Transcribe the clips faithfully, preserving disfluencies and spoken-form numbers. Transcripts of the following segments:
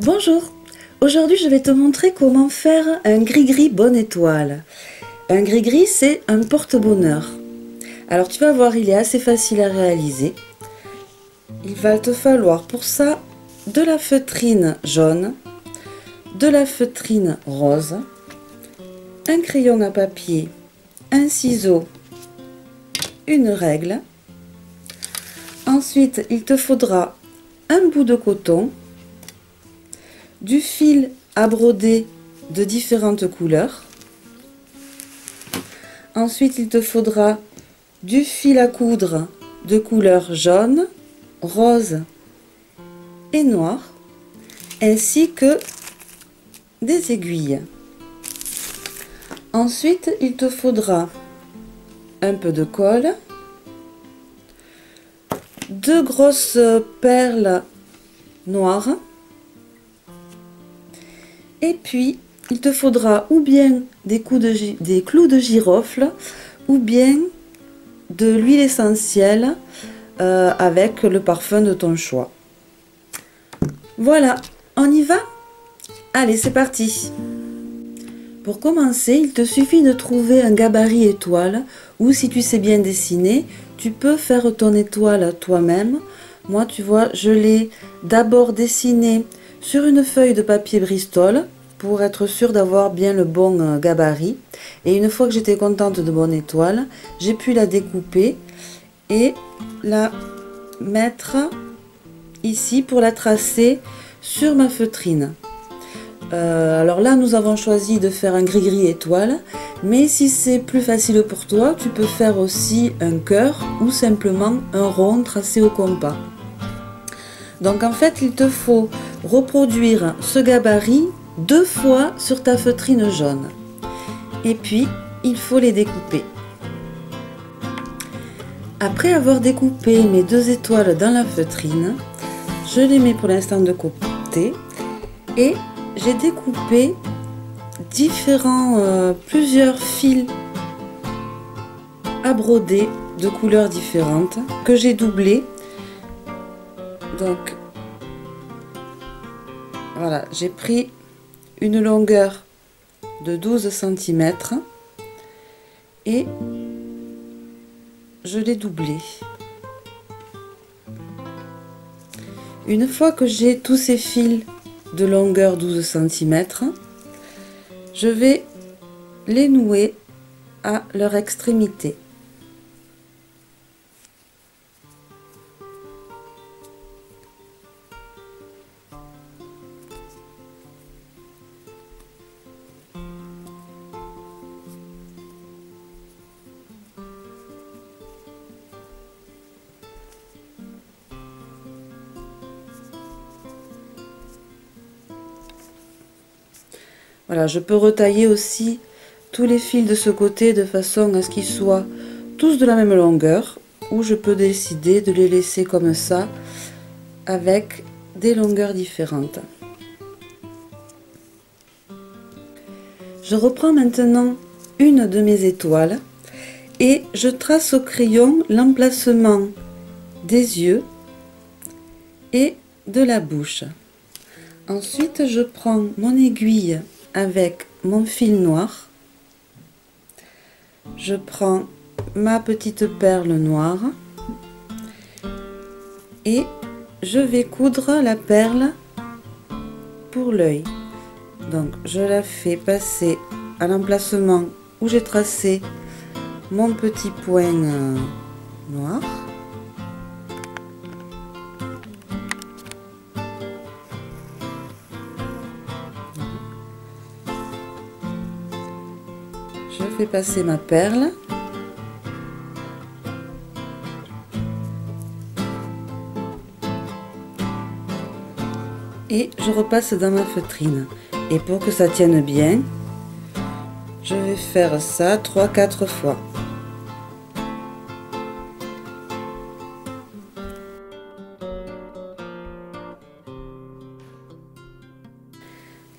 Bonjour, aujourd'hui je vais te montrer comment faire un gris-gris bonne étoile. Un gris-gris, c'est un porte-bonheur. Alors tu vas voir, il est assez facile à réaliser. Il va te falloir pour ça de la feutrine jaune, de la feutrine rose, un crayon à papier, un ciseau, une règle. Ensuite, il te faudra un bout de coton, du fil à broder de différentes couleurs. Ensuite, il te faudra du fil à coudre de couleur jaune, rose et noir, ainsi que des aiguilles. Ensuite, il te faudra un peu de colle, deux grosses perles noires, et puis il te faudra ou bien des, coups de, des clous de girofle ou bien de l'huile essentielle euh, avec le parfum de ton choix. Voilà, on y va? Allez, c'est parti! Pour commencer, il te suffit de trouver un gabarit étoile ou si tu sais bien dessiner, tu peux faire ton étoile toi-même. Moi, tu vois, je l'ai d'abord dessinée sur une feuille de papier Bristol pour être sûre d'avoir bien le bon gabarit. Et une fois que j'étais contente de mon étoile, j'ai pu la découper et la mettre ici pour la tracer sur ma feutrine. Euh, alors là, nous avons choisi de faire un gris-gris étoile, mais si c'est plus facile pour toi, tu peux faire aussi un cœur ou simplement un rond tracé au compas. Donc en fait, il te faut reproduire ce gabarit deux fois sur ta feutrine jaune. Et puis, il faut les découper. Après avoir découpé mes deux étoiles dans la feutrine, je les mets pour l'instant de côté et j'ai découpé différents, euh, plusieurs fils à broder de couleurs différentes que j'ai doublés. Donc voilà, j'ai pris une longueur de douze centimètres et je l'ai doublé. Une fois que j'ai tous ces fils de longueur douze centimètres, je vais les nouer à leur extrémité. Voilà, je peux retailler aussi tous les fils de ce côté de façon à ce qu'ils soient tous de la même longueur, ou je peux décider de les laisser comme ça avec des longueurs différentes. Je reprends maintenant une de mes étoiles et je trace au crayon l'emplacement des yeux et de la bouche. Ensuite, je prends mon aiguille avec mon fil noir, je prends ma petite perle noire et je vais coudre la perle pour l'œil. Donc je la fais passer à l'emplacement où j'ai tracé mon petit point noir. Je fais passer ma perle et je repasse dans ma feutrine. Et pour que ça tienne bien, je vais faire ça trois quatre fois.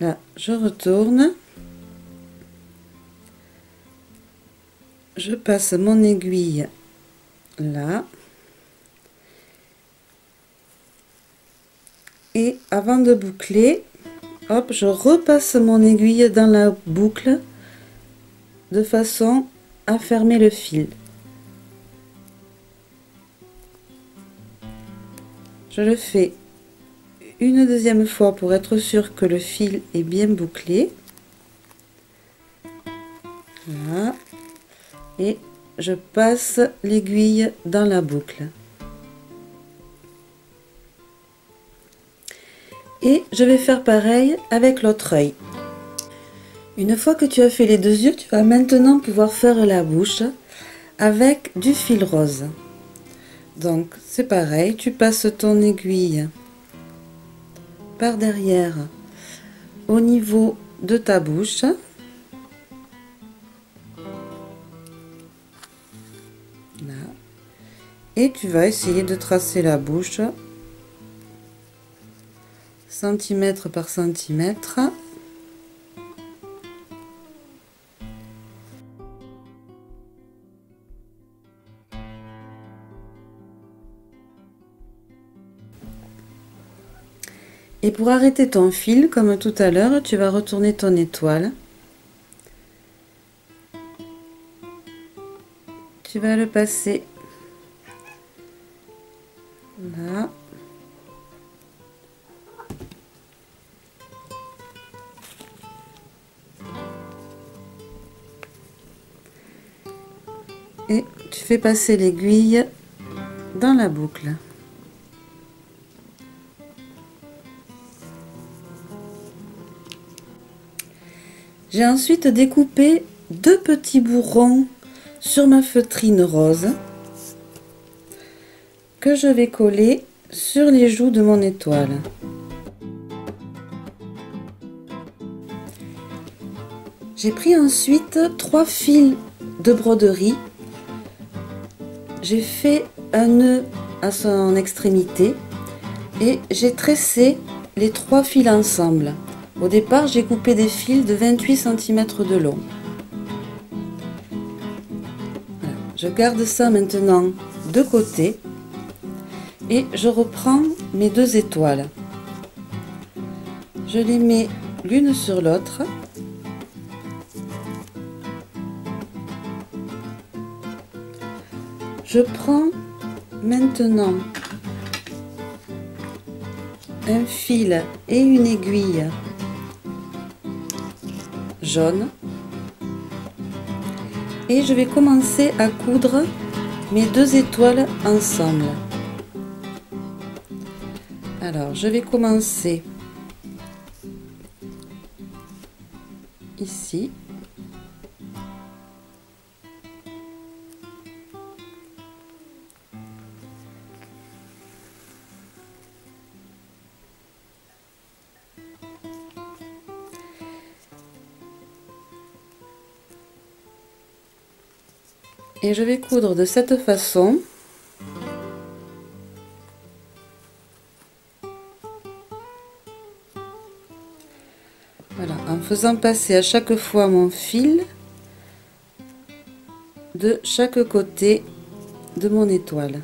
Là, je retourne. Je passe mon aiguille là et avant de boucler, hop, je repasse mon aiguille dans la boucle de façon à fermer le fil. Je le fais une deuxième fois pour être sûr que le fil est bien bouclé. Voilà. Et je passe l'aiguille dans la boucle. Et je vais faire pareil avec l'autre œil. Une fois que tu as fait les deux yeux, tu vas maintenant pouvoir faire la bouche avec du fil rose. Donc c'est pareil, tu passes ton aiguille par derrière au niveau de ta bouche. Là. Et tu vas essayer de tracer la bouche centimètre par centimètre. Et pour arrêter ton fil, comme tout à l'heure, tu vas retourner ton étoile. Tu vas le passer là. Et tu fais passer l'aiguille dans la boucle. J'ai ensuite découpé deux petits bouts ronds sur ma feutrine rose que je vais coller sur les joues de mon étoile. J'ai pris ensuite trois fils de broderie. J'ai fait un nœud à son extrémité et j'ai tressé les trois fils ensemble. Au départ, j'ai coupé des fils de vingt-huit centimètres de long. Voilà. Je garde ça maintenant de côté et je reprends mes deux étoiles. Je les mets l'une sur l'autre. Je prends maintenant un fil et une aiguille jaune et je vais commencer à coudre mes deux étoiles ensemble. Alors je vais commencer ici et je vais coudre de cette façon voilà, en faisant passer à chaque fois mon fil de chaque côté de mon étoile.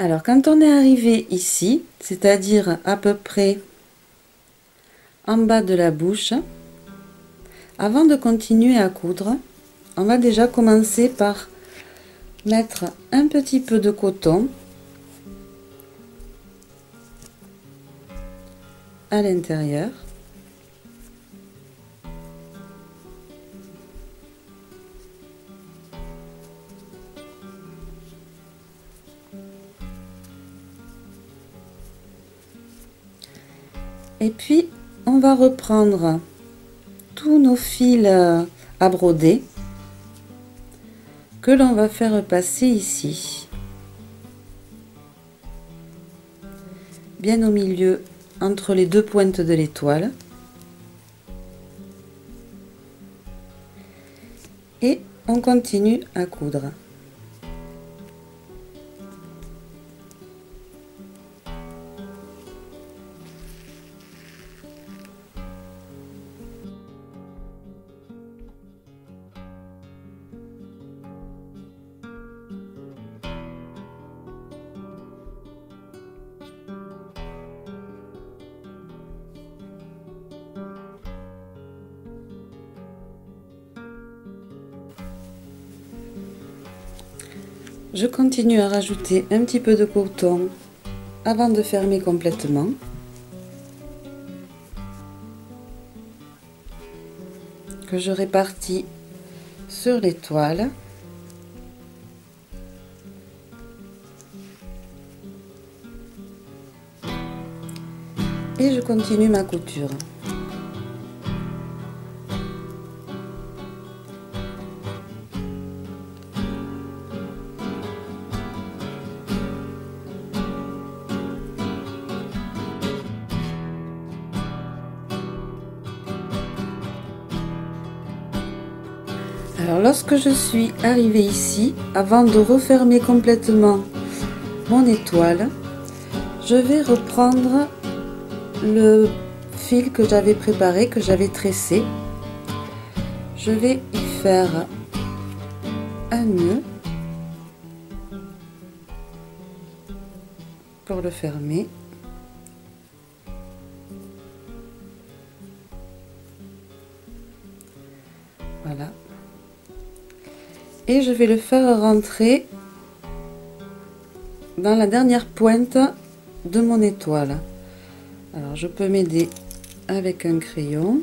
Alors quand on est arrivé ici, c'est-à-dire à peu près en bas de la bouche, avant de continuer à coudre, on va déjà commencer par mettre un petit peu de coton à l'intérieur. Et puis on va reprendre tous nos fils à broder que l'on va faire passer ici, bien au milieu entre les deux pointes de l'étoile et on continue à coudre. Je continue à rajouter un petit peu de coton avant de fermer complètement. Que je répartis sur l'étoile. Et je continue ma couture. Alors lorsque je suis arrivée ici, avant de refermer complètement mon étoile, je vais reprendre le fil que j'avais préparé, que j'avais tressé. Je vais y faire un nœud pour le fermer. Voilà. Et je vais le faire rentrer dans la dernière pointe de mon étoile. Alors je peux m'aider avec un crayon.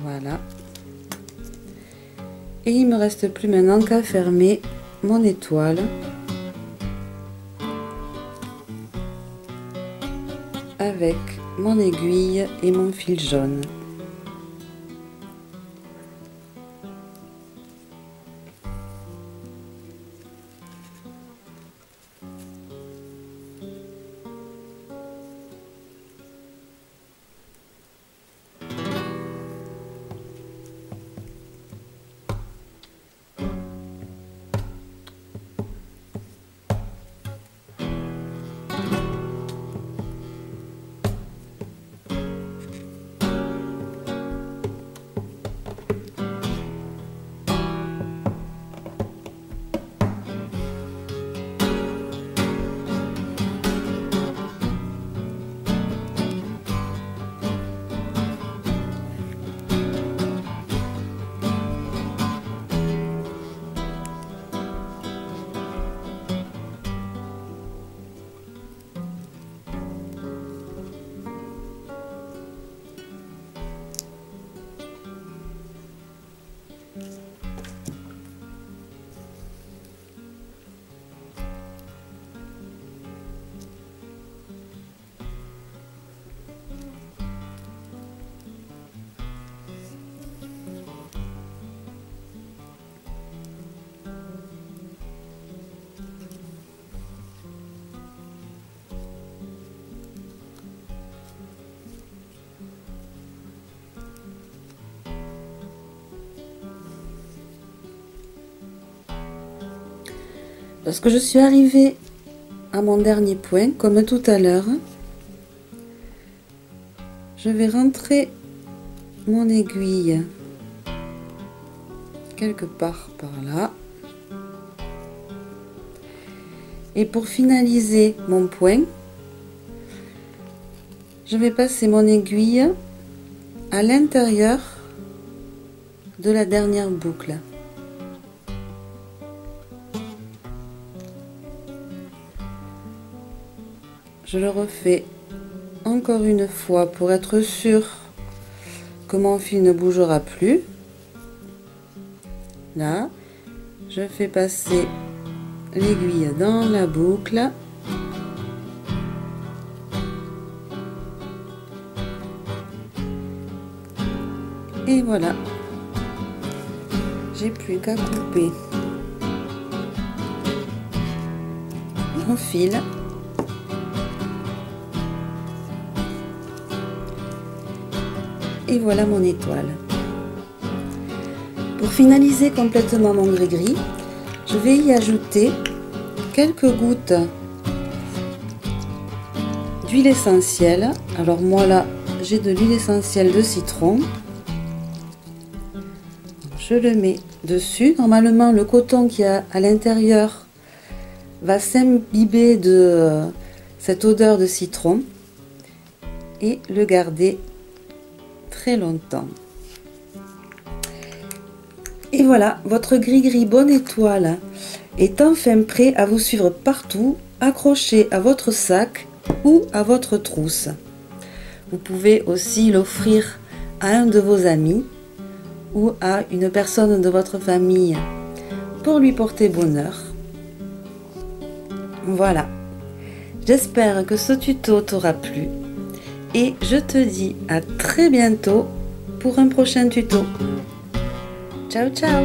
Voilà. Et il me reste plus maintenant qu'à fermer mon étoile avec mon aiguille et mon fil jaune. Lorsque je suis arrivée à mon dernier point, comme tout à l'heure, je vais rentrer mon aiguille quelque part par là. Et pour finaliser mon point, je vais passer mon aiguille à l'intérieur de la dernière boucle. Je le refais encore une fois pour être sûr que mon fil ne bougera plus. Là, je fais passer l'aiguille dans la boucle Et voilà, j'ai plus qu'à couper mon fil. Et voilà mon étoile. Pour finaliser complètement mon gris-gris, je vais y ajouter quelques gouttes d'huile essentielle. Alors moi là, j'ai de l'huile essentielle de citron. Je le mets dessus. Normalement, le coton qui a à l'intérieur va s'imbiber de cette odeur de citron et le garder très longtemps. Et voilà, votre gris-gris bonne étoile est enfin prêt à vous suivre partout, accroché à votre sac ou à votre trousse. Vous pouvez aussi l'offrir à un de vos amis ou à une personne de votre famille pour lui porter bonheur. Voilà, j'espère que ce tuto t'aura plu. Et je te dis à très bientôt pour un prochain tuto. Ciao, ciao!